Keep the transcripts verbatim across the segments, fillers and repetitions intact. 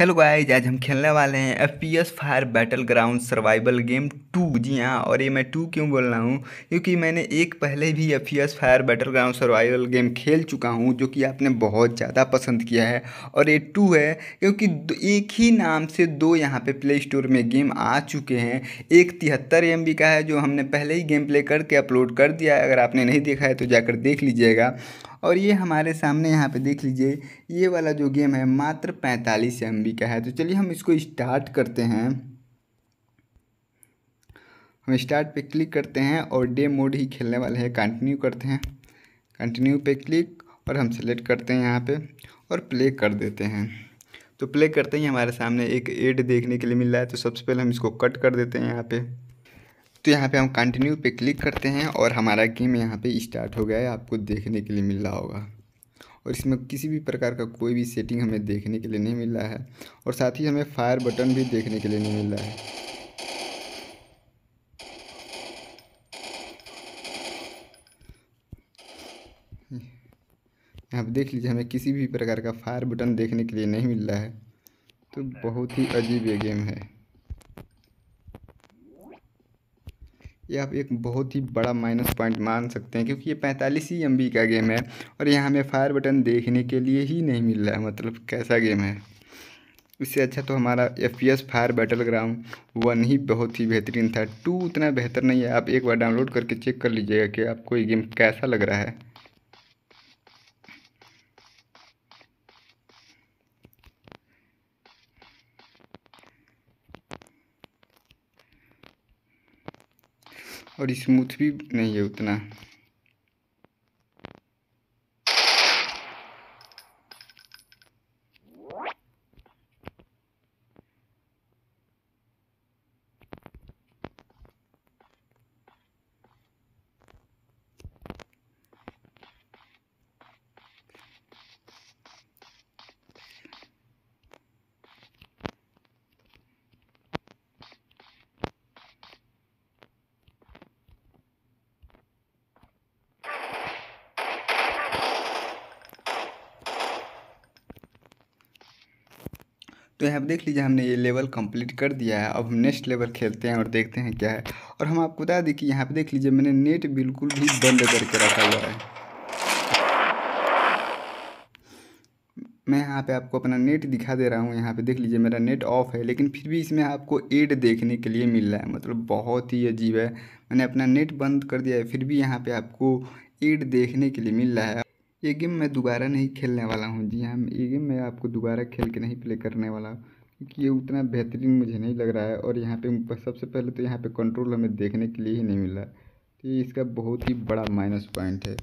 Hello guys, आज हम खेलने वाले हैं F P S fire battle ground survival game two. जी हाँ, और ये मैं टू क्यों बोल रहा हूँ, क्योंकि मैंने एक पहले भी F P S fire battle ground survival game खेल चुका हूँ जो कि आपने बहुत ज़्यादा पसंद किया है। और ये टू है क्योंकि एक ही नाम से दो यहाँ पे प्ले स्टोर में गेम आ चुके हैं। एक तिहत्तर एम बी का है जो हमने पहले ही गेम प्ले करके अपलोड कर दिया है, अगर आपने नहीं देखा है तो जाकर देख लीजिएगा। और ये हमारे सामने यहाँ पे देख लीजिए, ये वाला जो गेम है मात्र पैंतालीस एम बी का है। तो चलिए हम इसको स्टार्ट करते हैं। हम स्टार्ट पे क्लिक करते हैं और डे मोड ही खेलने वाले हैं। कंटिन्यू करते हैं, कंटिन्यू पे क्लिक और हम सेलेक्ट करते हैं यहाँ पे और प्ले कर देते हैं। तो प्ले करते ही हमारे सामने एक एड देखने के लिए मिल रहा है, तो सबसे पहले हम इसको कट कर देते हैं यहाँ पर। तो यहाँ पे हम कंटिन्यू पे क्लिक करते हैं और हमारा गेम यहाँ पे स्टार्ट हो गया है, आपको देखने के लिए मिल रहा होगा। और इसमें किसी भी प्रकार का कोई भी सेटिंग हमें देखने के लिए नहीं मिल रहा है, और साथ ही हमें फायर बटन भी देखने के लिए नहीं मिल रहा है। यहाँ पे देख लीजिए, हमें किसी भी प्रकार का फायर बटन देखने के लिए नहीं मिल रहा है। तो बहुत ही अजीब ये गेम है। ये आप एक बहुत ही बड़ा माइनस पॉइंट मान सकते हैं, क्योंकि ये पैंतालीस ही एम बी का गेम है और यहाँ हमें फायर बटन देखने के लिए ही नहीं मिल रहा है। मतलब कैसा गेम है। इससे अच्छा तो हमारा F P S fire battle ground one ही बहुत ही बेहतरीन था। टू उतना बेहतर नहीं है, आप एक बार डाउनलोड करके चेक कर लीजिएगा कि आपको ये गेम कैसा लग रहा है। और स्मूथ भी नहीं है उतना। तो यहाँ पर देख लीजिए, हमने ये लेवल कंप्लीट कर दिया है। अब हम नेक्स्ट लेवल खेलते हैं और देखते हैं क्या है। और हम आपको बता दें कि यहाँ पे देख लीजिए, मैंने नेट बिल्कुल भी बंद करके रखा हुआ है। मैं यहाँ पे आपको अपना नेट दिखा दे रहा हूँ। यहाँ पे देख लीजिए, मेरा नेट ऑफ है, लेकिन फिर भी इसमें आपको एड देखने के लिए मिल रहा है। मतलब बहुत ही अजीब है। मैंने अपना नेट बंद कर दिया है, फिर भी यहाँ पर आपको एड देखने के लिए मिल रहा है। ये गेम मैं दोबारा नहीं खेलने वाला हूँ। जी हाँ, ये गेम मैं आपको दोबारा खेल के नहीं प्ले करने वाला, क्योंकि ये उतना बेहतरीन मुझे नहीं लग रहा है। और यहाँ पे सबसे पहले तो यहाँ पे कंट्रोल हमें देखने के लिए ही नहीं मिला, तो ये इसका बहुत ही बड़ा माइनस पॉइंट है।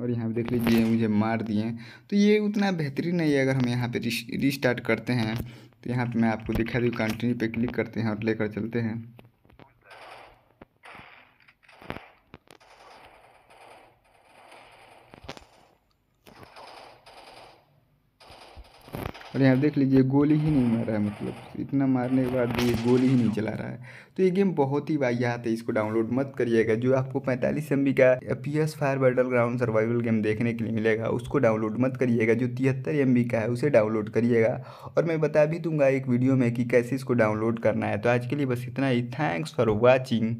और यहाँ पे देख लीजिए, मुझे मार दिए। तो ये उतना बेहतरीन नहीं है। अगर हम यहाँ पर रिस्टार्ट करते हैं तो यहाँ पर मैं आपको दिखा दूँ। कंटिन्यू पर क्लिक करते हैं और लेकर चलते हैं। और यहाँ देख लीजिए, गोली ही नहीं मार रहा है। मतलब इतना मारने के बाद ये गोली ही नहीं चला रहा है। तो ये गेम बहुत ही वाहियात है, इसको डाउनलोड मत करिएगा। जो आपको पैंतालीस एम बी का F P S fire battle ground survival game देखने के लिए मिलेगा, उसको डाउनलोड मत करिएगा। जो तिहत्तर एम बी का है उसे डाउनलोड करिएगा, और मैं बता भी दूंगा एक वीडियो में कि कैसे इसको डाउनलोड करना है। तो आज के लिए बस इतना ही। Thanks for watching.